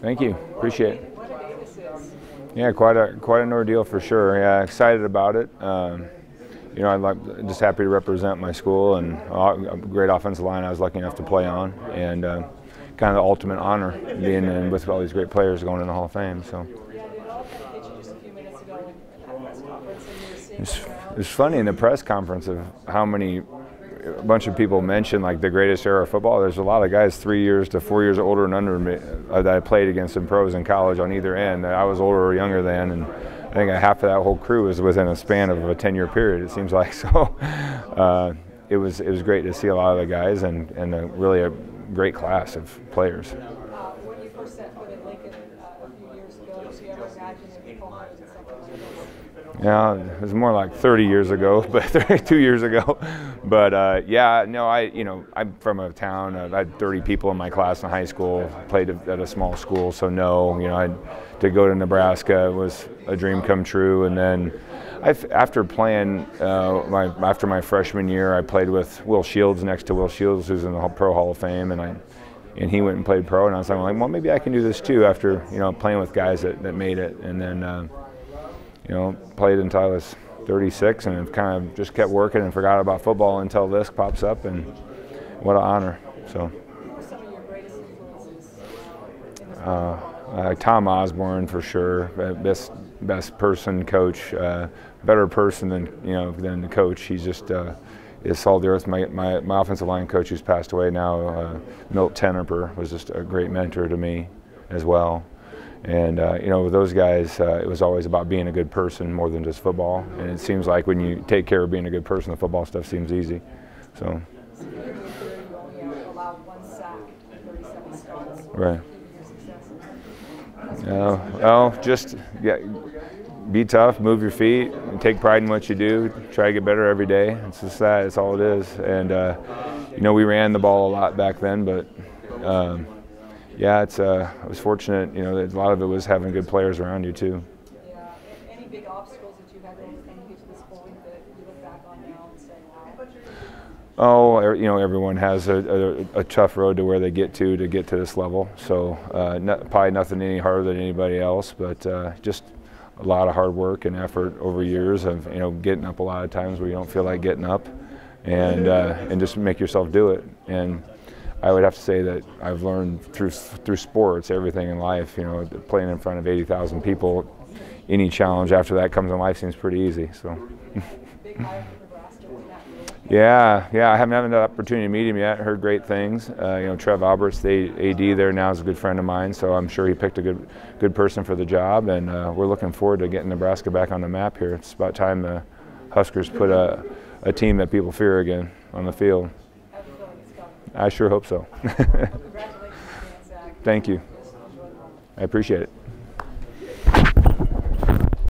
Thank you. Appreciate it. Yeah, quite an ordeal for sure. Yeah, excited about it. You know, I'm just happy to represent my school and a great offensive line I was lucky enough to play on, and kind of the ultimate honor being in with all these great players going in the Hall of Fame. So it's funny in the press conference of how many. A bunch of people mentioned like the greatest era of football. There's a lot of guys 3 years to 4 years older and under me that I played against in pros in college on either end that I was older or younger than, and I think half of that whole crew was within a span of a 10-year period, it seems like. So it was great to see a lot of the guys and really a great class of players. When you first set foot in Lincoln a few years ago, did you ever imagine that people hunted something? Yeah, it was more like 30 years ago, but 32 years ago. But yeah, no, I'm from a town. I had 30 people in my class in high school. Played at a small school, so no, you know, to go to Nebraska was a dream come true. And then after playing after my freshman year, I played with Will Shields next to Will Shields, who's in the Pro Hall of Fame, and he went and played pro, and I was like, well, maybe I can do this too. After playing with guys that made it, and then. You know, played until I was 36 and kind of just kept working and forgot about football until this pops up, and what an honor. So, who were some of your greatest influences? Tom Osborne for sure, best person, coach, better person than the coach. He's just is salt of the earth. My offensive line coach, who's passed away now, Milt Tennerper, was just a great mentor to me as well. And you know, with those guys, it was always about being a good person more than just football. And it seems like when you take care of being a good person, the football stuff seems easy. So. Right. Well, just be tough, move your feet, and take pride in what you do. Try to get better every day. It's just that. It's all it is. And you know, we ran the ball a lot back then, but. Yeah, I was fortunate, a lot of it was having good players around you too. Yeah, any big obstacles that you had to overcome to get to this point that you look back on now and say, wow? Oh, everyone has a tough road to where they get to this level. So probably nothing any harder than anybody else, but just a lot of hard work and effort over years of, getting up a lot of times where you don't feel like getting up, and just make yourself do it. And I would have to say that I've learned through sports, everything in life, playing in front of 80,000 people, any challenge after that comes in life seems pretty easy, so. Yeah, I haven't had the opportunity to meet him yet, heard great things. Trev Alberts, the AD there now, is a good friend of mine, so I'm sure he picked a good person for the job, and we're looking forward to getting Nebraska back on the map here. It's about time the Huskers put a team that people fear again on the field. I sure hope so. Congratulations, Zach. Thank you. I appreciate it.